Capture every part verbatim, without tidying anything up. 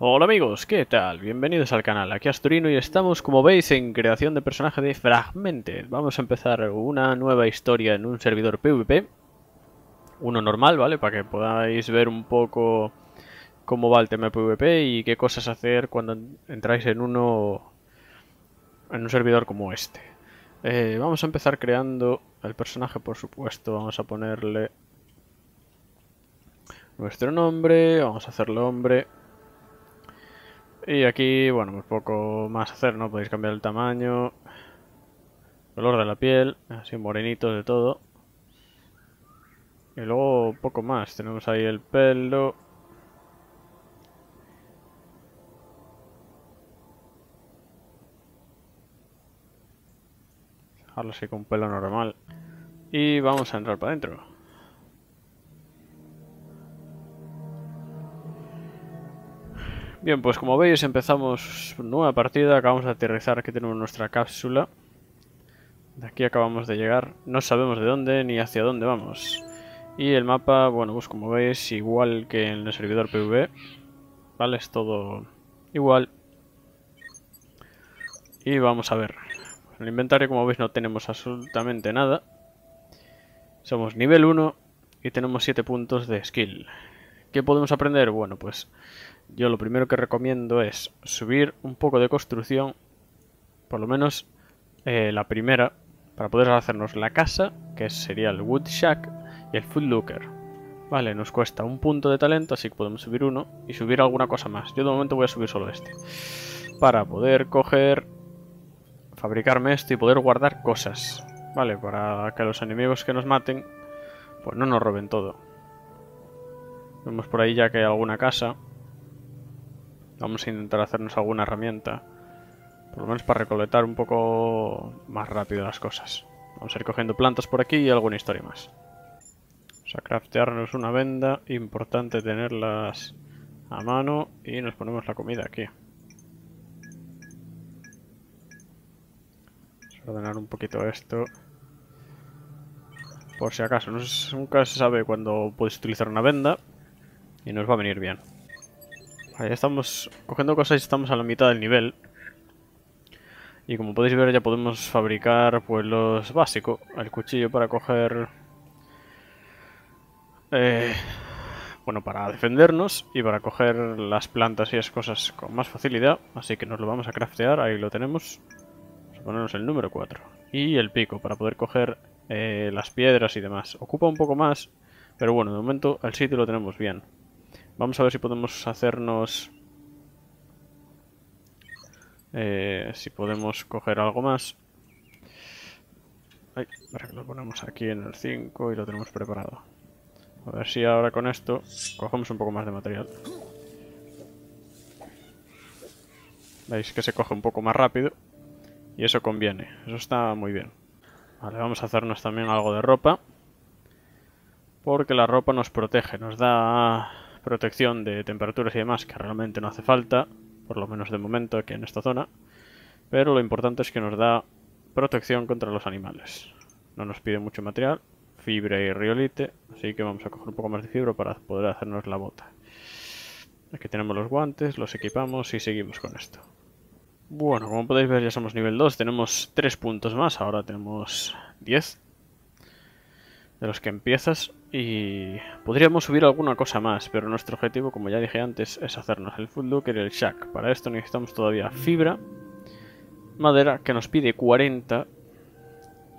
Hola amigos, ¿qué tal? Bienvenidos al canal, aquí Asturino y estamos, como veis, en creación de personaje de Fragmented. Vamos a empezar una nueva historia en un servidor PvP, uno normal, ¿vale? Para que podáis ver un poco cómo va el tema de PvP y qué cosas hacer cuando entráis en uno, en un servidor como este. Eh, vamos a empezar creando el personaje, por supuesto. Vamos a ponerle nuestro nombre, vamos a hacerle hombre. Y aquí, bueno, pues poco más hacer, ¿no? Podéis cambiar el tamaño, color de la piel, así morenitos de todo. Y luego poco más, tenemos ahí el pelo. Dejarlo así con pelo normal. Y vamos a entrar para adentro. Bien, pues como veis empezamos nueva partida, acabamos de aterrizar, aquí tenemos nuestra cápsula. De aquí acabamos de llegar, no sabemos de dónde ni hacia dónde vamos. Y el mapa, bueno, pues como veis, igual que en el servidor PvP, ¿vale? Es todo igual. Y vamos a ver. En el inventario, como veis, no tenemos absolutamente nada. Somos nivel uno y tenemos siete puntos de skill. ¿Qué podemos aprender? Bueno, pues yo lo primero que recomiendo es subir un poco de construcción, por lo menos eh, la primera, para poder hacernos la casa, que sería el Wood Shack y el Food Locker. Vale, nos cuesta un punto de talento, así que podemos subir uno y subir alguna cosa más. Yo de momento voy a subir solo este, para poder coger, fabricarme esto y poder guardar cosas. Vale, para que los enemigos que nos maten, pues no nos roben todo. Vemos por ahí ya que hay alguna casa. Vamos a intentar hacernos alguna herramienta, por lo menos para recolectar un poco más rápido las cosas. Vamos a ir cogiendo plantas por aquí y alguna historia más. Vamos a craftearnos una venda, importante tenerlas a mano, y nos ponemos la comida aquí. Vamos a ordenar un poquito esto, por si acaso, nunca se sabe cuándo puedes utilizar una venda y nos va a venir bien. Ahí estamos cogiendo cosas y estamos a la mitad del nivel. Y como podéis ver ya podemos fabricar pues los básicos. El cuchillo para coger... Eh, bueno, para defendernos y para coger las plantas y esas cosas con más facilidad. Así que nos lo vamos a craftear, ahí lo tenemos. Vamos a ponernos el número cuatro. Y el pico para poder coger eh, las piedras y demás. Ocupa un poco más, pero bueno, de momento el sitio lo tenemos bien. Vamos a ver si podemos hacernos... Eh, si podemos coger algo más. Ay, para que lo ponemos aquí en el cinco y lo tenemos preparado. A ver si ahora con esto cogemos un poco más de material. Veis que se coge un poco más rápido. Y eso conviene, eso está muy bien. Vale, vamos a hacernos también algo de ropa. Porque la ropa nos protege, nos da... protección de temperaturas y demás, que realmente no hace falta, por lo menos de momento aquí en esta zona, pero lo importante es que nos da protección contra los animales. No nos pide mucho material, fibra y riolite, así que vamos a coger un poco más de fibra para poder hacernos la bota. Aquí tenemos los guantes, los equipamos y seguimos con esto. Bueno, como podéis ver ya somos nivel dos, tenemos tres puntos más, ahora tenemos diez. De los que empiezas, y podríamos subir alguna cosa más, pero nuestro objetivo, como ya dije antes, es hacernos el Food Locker y el Shack. Para esto necesitamos todavía fibra, madera, que nos pide cuarenta,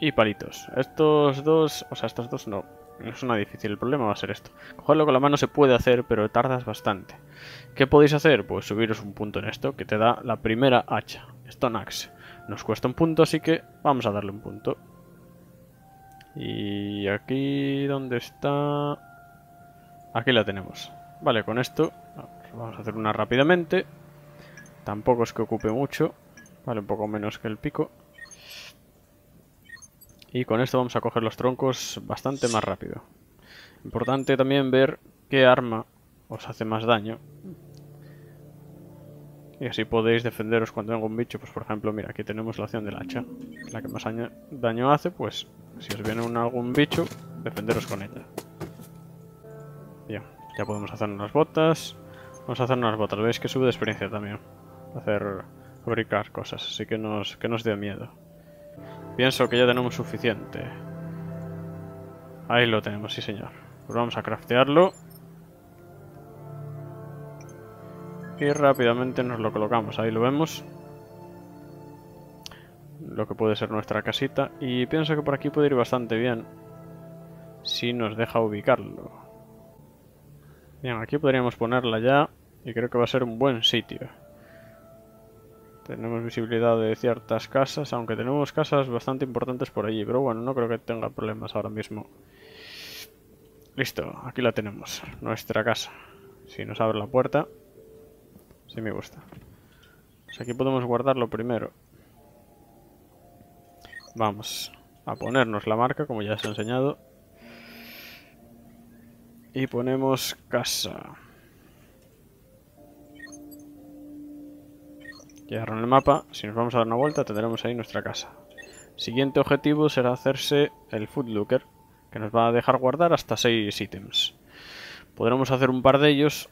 y palitos. Estos dos, o sea, estos dos no, no es nada difícil, el problema va a ser esto. Cogerlo con la mano se puede hacer, pero tardas bastante. ¿Qué podéis hacer? Pues subiros un punto en esto, que te da la primera hacha, Stone Axe. Nos cuesta un punto, así que vamos a darle un punto. Y aquí, ¿dónde está? Aquí la tenemos. Vale, con esto vamos a hacer una rápidamente. Tampoco es que ocupe mucho. Vale, un poco menos que el pico. Y con esto vamos a coger los troncos bastante más rápido. Importante también ver qué arma os hace más daño. Y así podéis defenderos cuando venga un bicho. Pues por ejemplo, mira, aquí tenemos la acción del hacha. La que más daño hace, pues si os viene un, algún bicho, defenderos con ella. Bien, ya podemos hacer unas botas. Vamos a hacer unas botas. Veis que sube de experiencia también. Hacer fabricar cosas. Así que nos, que nos dé miedo. Pienso que ya tenemos suficiente. Ahí lo tenemos, sí señor. Pues vamos a craftearlo. Y rápidamente nos lo colocamos. Ahí lo vemos. Lo que puede ser nuestra casita. Y pienso que por aquí puede ir bastante bien. Si nos deja ubicarlo. Bien, aquí podríamos ponerla ya. Y creo que va a ser un buen sitio. Tenemos visibilidad de ciertas casas. Aunque tenemos casas bastante importantes por allí. Pero bueno, no creo que tenga problemas ahora mismo. Listo, aquí la tenemos. Nuestra casa. Si nos abre la puerta. Sí me gusta. Pues aquí podemos guardarlo primero. Vamos a ponernos la marca, como ya os he enseñado. Y ponemos casa. Llegaron el mapa. Si nos vamos a dar una vuelta, tendremos ahí nuestra casa. Siguiente objetivo será hacerse el Food Locker, que nos va a dejar guardar hasta seis ítems. Podremos hacer un par de ellos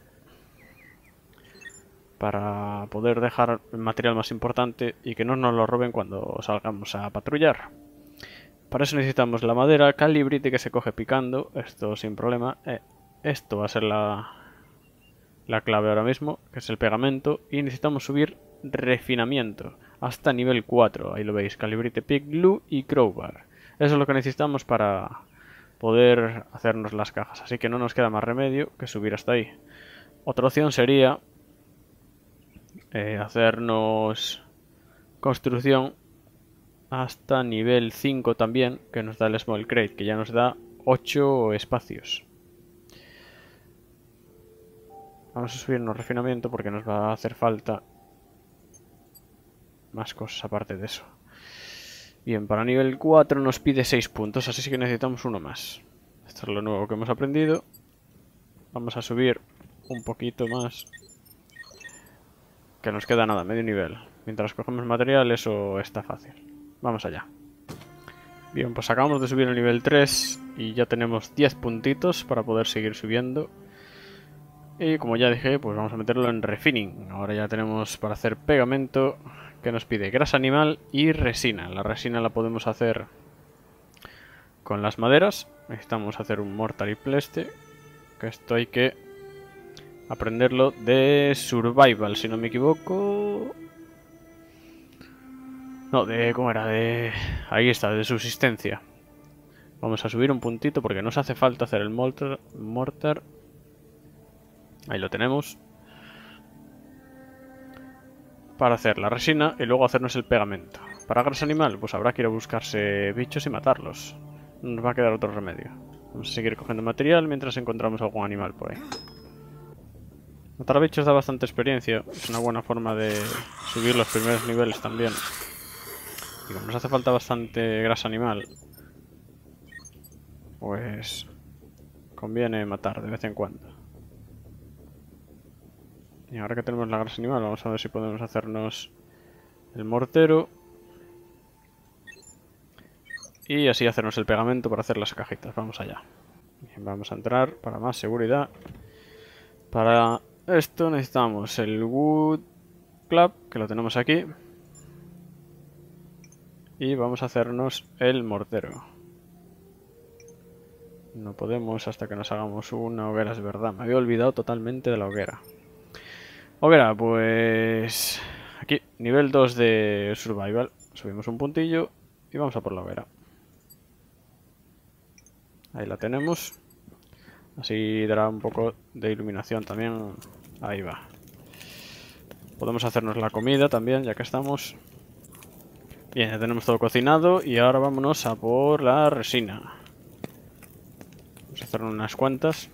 para poder dejar el material más importante y que no nos lo roben cuando salgamos a patrullar. Para eso necesitamos la madera, calibrite que se coge picando, esto sin problema. Eh, esto va a ser la, la clave ahora mismo, que es el pegamento. Y necesitamos subir refinamiento hasta nivel cuatro, ahí lo veis, calibrite, pick, glue y crowbar. Eso es lo que necesitamos para poder hacernos las cajas, así que no nos queda más remedio que subir hasta ahí. Otra opción sería... Eh, hacernos construcción hasta nivel cinco también, que nos da el Small Crate, que ya nos da ocho espacios. Vamos a subirnos refinamiento porque nos va a hacer falta más cosas aparte de eso. Bien, para nivel cuatro nos pide seis puntos, así que necesitamos uno más. Esto es lo nuevo que hemos aprendido. Vamos a subir un poquito más. Que nos queda nada, medio nivel. Mientras cogemos material, eso está fácil. Vamos allá. Bien, pues acabamos de subir el nivel tres y ya tenemos diez puntitos para poder seguir subiendo. Y como ya dije, pues vamos a meterlo en refining. Ahora ya tenemos para hacer pegamento, que nos pide grasa animal y resina. La resina la podemos hacer con las maderas. Necesitamos hacer un mortar y pleste, que esto hay que... aprenderlo de survival, si no me equivoco. No, de... ¿cómo era? De... ahí está, de subsistencia. Vamos a subir un puntito porque nos hace falta hacer el mortar. mortar. Ahí lo tenemos. Para hacer la resina y luego hacernos el pegamento. Para grasa animal, pues habrá que ir a buscarse bichos y matarlos. No nos va a quedar otro remedio. Vamos a seguir cogiendo material mientras encontramos algún animal por ahí. Matar bichos da bastante experiencia, es una buena forma de subir los primeros niveles también. Y como nos hace falta bastante grasa animal, pues conviene matar de vez en cuando. Y ahora que tenemos la grasa animal, vamos a ver si podemos hacernos el mortero. Y así hacernos el pegamento para hacer las cajitas, vamos allá. Bien, vamos a entrar para más seguridad. Para... esto necesitamos el Wood Club, que lo tenemos aquí. Y vamos a hacernos el mortero. No podemos hasta que nos hagamos una hoguera, es verdad. Me había olvidado totalmente de la hoguera. Hoguera, pues... aquí, nivel dos de survival. Subimos un puntillo y vamos a por la hoguera. Ahí la tenemos. Así dará un poco de iluminación también. Ahí va. Podemos hacernos la comida también, ya que estamos. Bien, ya tenemos todo cocinado. Y ahora vámonos a por la resina. Vamos a hacer unas cuantas.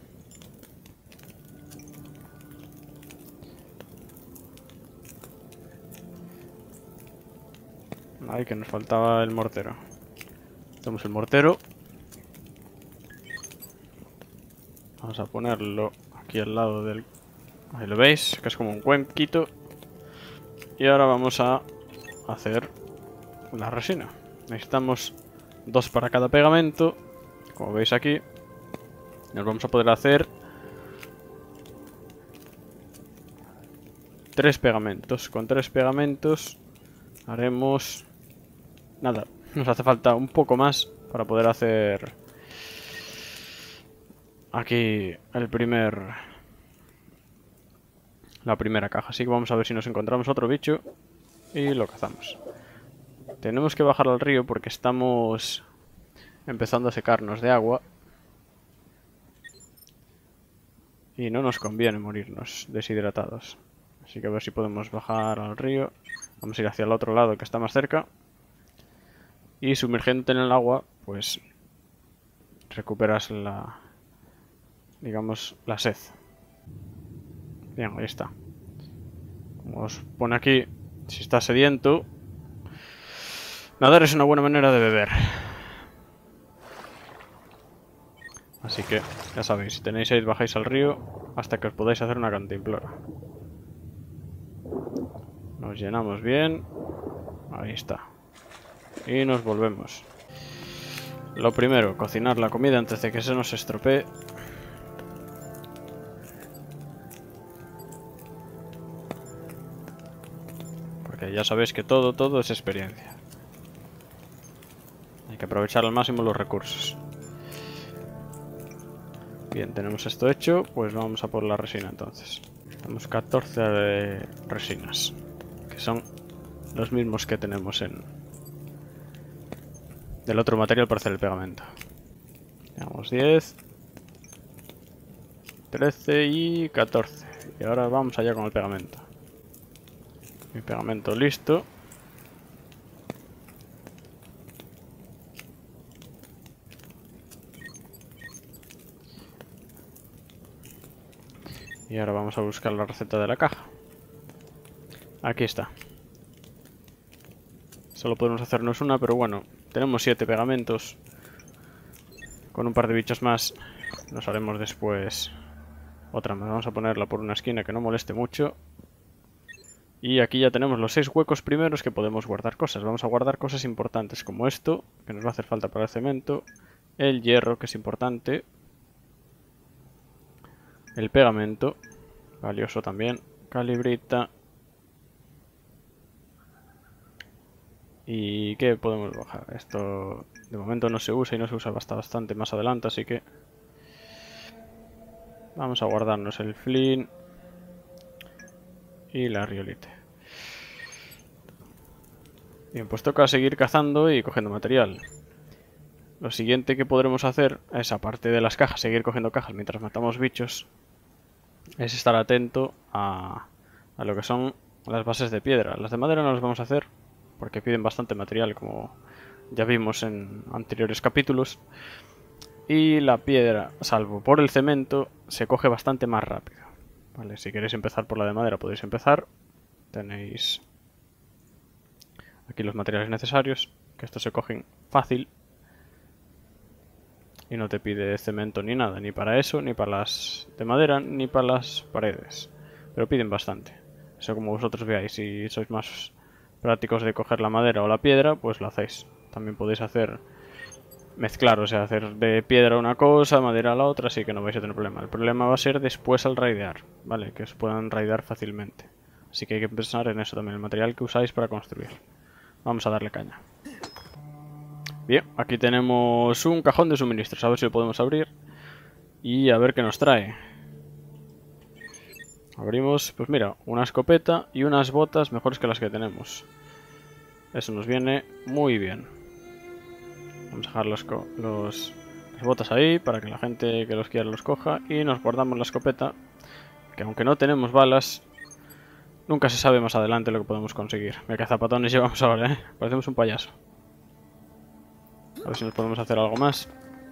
Ay, que nos faltaba el mortero. Tenemos el mortero. Vamos a ponerlo aquí al lado del... ahí lo veis, que es como un cuenquito. Y ahora vamos a hacer la resina. Necesitamos dos para cada pegamento, como veis aquí. Nos vamos a poder hacer Tres pegamentos. Con tres pegamentos haremos... Nada, nos hace falta un poco más para poder hacer... Aquí el primer... La primera caja. Así que vamos a ver si nos encontramos otro bicho y lo cazamos. Tenemos que bajar al río porque estamos empezando a secarnos de agua. Y no nos conviene morirnos deshidratados. Así que a ver si podemos bajar al río. Vamos a ir hacia el otro lado que está más cerca. Y sumergiéndote en el agua, pues recuperas la, digamos, la sed. Bien, ahí está. Como os pone aquí, si estás sediento, nadar es una buena manera de beber. Así que, ya sabéis, si tenéis sed bajáis al río hasta que os podáis hacer una cantimplora. Nos llenamos bien. Ahí está. Y nos volvemos. Lo primero, cocinar la comida antes de que se nos estropee. Porque ya sabéis que todo, todo es experiencia. Hay que aprovechar al máximo los recursos. Bien, tenemos esto hecho, pues vamos a por la resina entonces. Tenemos catorce de resinas, que son los mismos que tenemos en del otro material para hacer el pegamento. Tenemos diez, trece y catorce. Y ahora vamos allá con el pegamento. Mi pegamento listo. Y ahora vamos a buscar la receta de la caja. Aquí está. Solo podemos hacernos una, pero bueno, tenemos siete pegamentos. Con un par de bichos más nos haremos después otra más. Vamos a ponerla por una esquina que no moleste mucho. Y aquí ya tenemos los seis huecos primeros que podemos guardar cosas. Vamos a guardar cosas importantes como esto, que nos va a hacer falta para el cemento. El hierro, que es importante. El pegamento, valioso también, calibrita. ¿Y qué podemos bajar? Esto de momento no se usa y no se usa bastante más adelante, así que vamos a guardarnos el flint y la riolite. Bien, pues toca seguir cazando y cogiendo material. Lo siguiente que podremos hacer es, aparte de las cajas, seguir cogiendo cajas mientras matamos bichos, es estar atento a, a lo que son las bases de piedra. Las de madera no las vamos a hacer porque piden bastante material, como ya vimos en anteriores capítulos. Y la piedra, salvo por el cemento, se coge bastante más rápido. Vale, si queréis empezar por la de madera podéis empezar. Tenéis aquí los materiales necesarios, que estos se cogen fácil. Y no te pide cemento ni nada, ni para eso, ni para las de madera, ni para las paredes. Pero piden bastante. Eso como vosotros veáis, si sois más prácticos de coger la madera o la piedra, pues lo hacéis. También podéis hacer mezclar, o sea, hacer de piedra una cosa, madera la otra, así que no vais a tener problema. El problema va a ser después al raidear, ¿vale? Que os puedan raidear fácilmente. Así que hay que pensar en eso también, el material que usáis para construir. Vamos a darle caña. Bien, aquí tenemos un cajón de suministros, a ver si lo podemos abrir y a ver qué nos trae. Abrimos, pues mira, una escopeta y unas botas mejores que las que tenemos. Eso nos viene muy bien. Vamos a dejar los, los, las botas ahí para que la gente que los quiera los coja y nos guardamos la escopeta, que aunque no tenemos balas, nunca se sabe más adelante lo que podemos conseguir. Mira qué zapatones llevamos ahora, ¿eh? Parecemos un payaso. A ver si nos podemos hacer algo más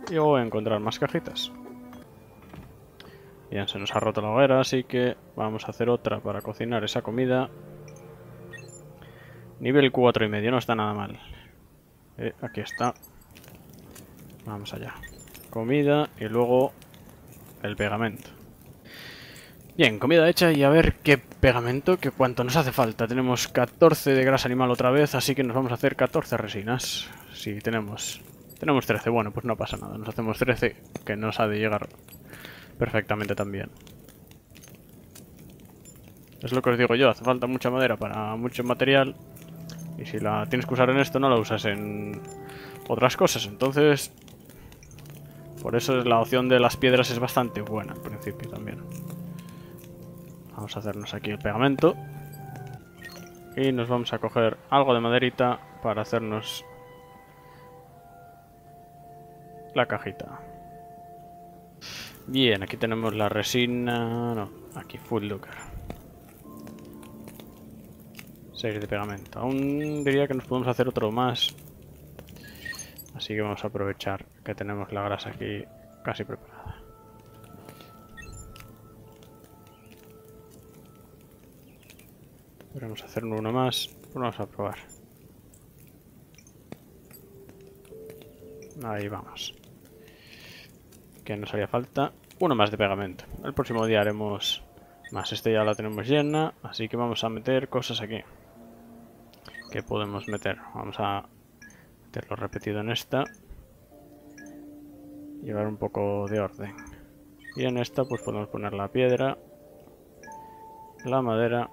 y o encontrar más cajitas. Bien, se nos ha roto la hoguera, así que vamos a hacer otra para cocinar esa comida. Nivel cuatro y medio, no está nada mal. Eh, aquí está. Vamos allá. Comida y luego el pegamento. Bien, comida hecha y a ver qué pegamento, que cuánto nos hace falta. Tenemos catorce de grasa animal otra vez, así que nos vamos a hacer catorce resinas. Si sí, tenemos tenemos trece, bueno, pues no pasa nada. Nos hacemos trece, que nos ha de llegar perfectamente también. Es lo que os digo yo, hace falta mucha madera para mucho material. Y si la tienes que usar en esto, no la usas en otras cosas. Entonces, por eso la opción de las piedras es bastante buena al principio también. Vamos a hacernos aquí el pegamento. Y nos vamos a coger algo de maderita para hacernos la cajita. Bien, aquí tenemos la resina... No, aquí Food Locker. seis de pegamento. Aún diría que nos podemos hacer otro más. Así que vamos a aprovechar que tenemos la grasa aquí casi preparada. Podemos hacer uno más, pero vamos a probar. Ahí vamos. Que nos haría falta uno más de pegamento. El próximo día haremos más. Este ya la tenemos llena, así que vamos a meter cosas aquí. ¿Qué podemos meter? Vamos a meterlo repetido en esta. Llevar un poco de orden. Y en esta pues podemos poner la piedra, la madera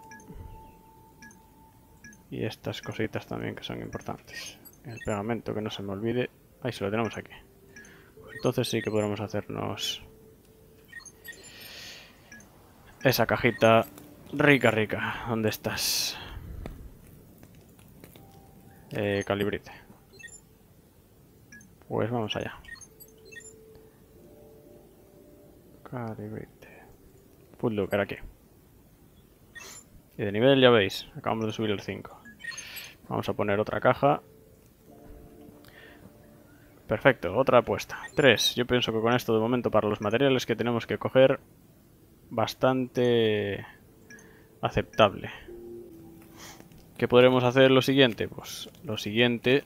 y estas cositas también que son importantes. El pegamento, que no se me olvide. Ahí se lo tenemos aquí. Entonces sí que podremos hacernos esa cajita rica, rica. ¿Dónde estás? Eh, calibrite. Pues vamos allá. Calibrite. Food Locker aquí. Y de nivel ya veis, acabamos de subir el cinco. Vamos a poner otra caja. Perfecto, otra apuesta. tres. Yo pienso que con esto de momento para los materiales que tenemos que coger, bastante aceptable. ¿Qué podremos hacer lo siguiente? Pues lo siguiente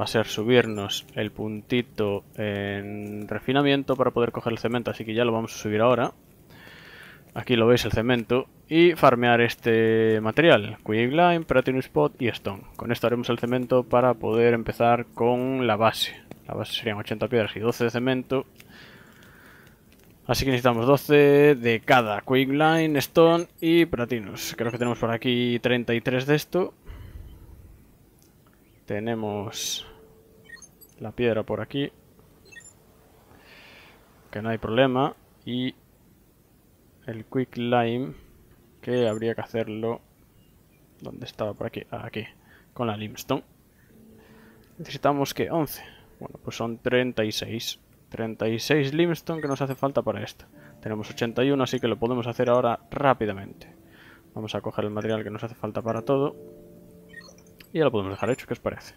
va a ser subirnos el puntito en refinamiento para poder coger el cemento. Así que ya lo vamos a subir ahora. Aquí lo veis, el cemento. Y farmear este material. Quicklime, Platinum Spot y Stone. Con esto haremos el cemento para poder empezar con la base. La base serían ochenta piedras y doce de cemento. Así que necesitamos doce de cada. Quicklime, Stone y Platinus. Creo que tenemos por aquí treinta y tres de esto. Tenemos la piedra por aquí, que no hay problema. Y el Quicklime, que habría que hacerlo... ¿Dónde estaba? Por aquí. Ah, aquí. Con la limestone. Necesitamos que once. Bueno, pues son treinta y seis. treinta y seis limestone que nos hace falta para esto. Tenemos ochenta y uno, así que lo podemos hacer ahora rápidamente. Vamos a coger el material que nos hace falta para todo. Y ya lo podemos dejar hecho, ¿qué os parece?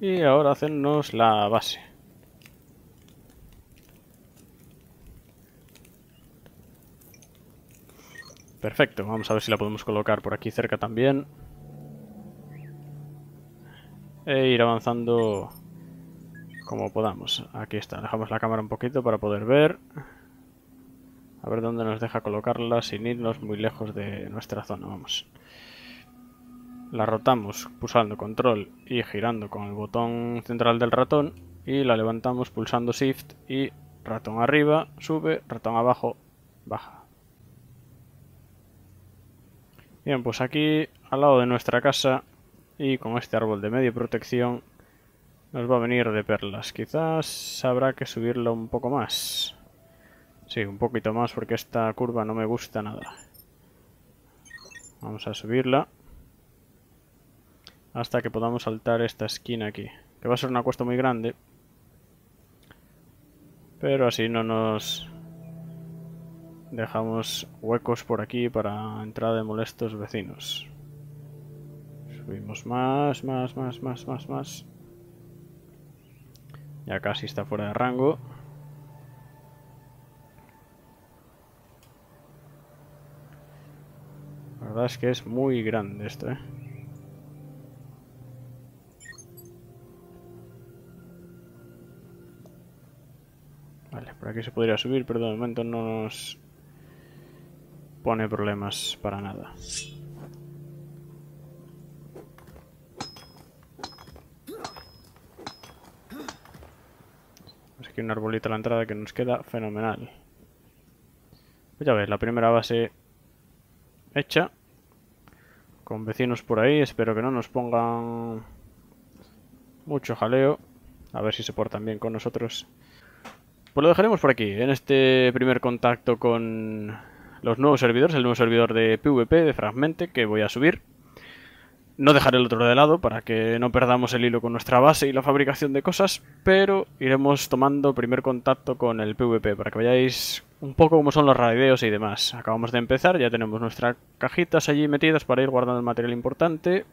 Y ahora hacernos la base. Perfecto, vamos a ver si la podemos colocar por aquí cerca también. E ir avanzando como podamos. Aquí está, dejamos la cámara un poquito para poder ver. A ver dónde nos deja colocarla sin irnos muy lejos de nuestra zona, vamos. La rotamos pulsando control y girando con el botón central del ratón. Y la levantamos pulsando shift y ratón arriba, sube, ratón abajo, baja. Bien, pues aquí, al lado de nuestra casa, y con este árbol de medio protección, nos va a venir de perlas. Quizás habrá que subirlo un poco más. Sí, un poquito más, porque esta curva no me gusta nada. Vamos a subirla hasta que podamos saltar esta esquina aquí, que va a ser una cuesta muy grande. Pero así no nos... dejamos huecos por aquí para entrada de molestos vecinos. Subimos más, más, más, más, más, más. Ya casi está fuera de rango. La verdad es que es muy grande esto, ¿eh? Vale, por aquí se podría subir, pero de momento no nos... pone problemas para nada. Así que un arbolito a la entrada que nos queda fenomenal. Pues ya ves, la primera base hecha. Con vecinos por ahí, espero que no nos pongan mucho jaleo. A ver si se portan bien con nosotros. Pues lo dejaremos por aquí, en este primer contacto con los nuevos servidores, el nuevo servidor de PvP, de Fragmented, que voy a subir. No dejaré el otro de lado para que no perdamos el hilo con nuestra base y la fabricación de cosas, pero iremos tomando primer contacto con el PvP para que veáis un poco cómo son los raideos y demás. Acabamos de empezar, ya tenemos nuestras cajitas allí metidas para ir guardando el material importante,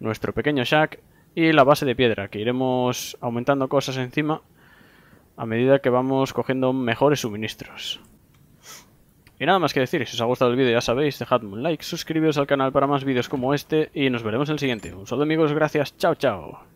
nuestro pequeño shack y la base de piedra, que iremos aumentando cosas encima a medida que vamos cogiendo mejores suministros. Y nada más que decir, si os ha gustado el vídeo ya sabéis, dejadme un like, suscribiros al canal para más vídeos como este y nos veremos en el siguiente. Un saludo amigos, gracias, chao chao.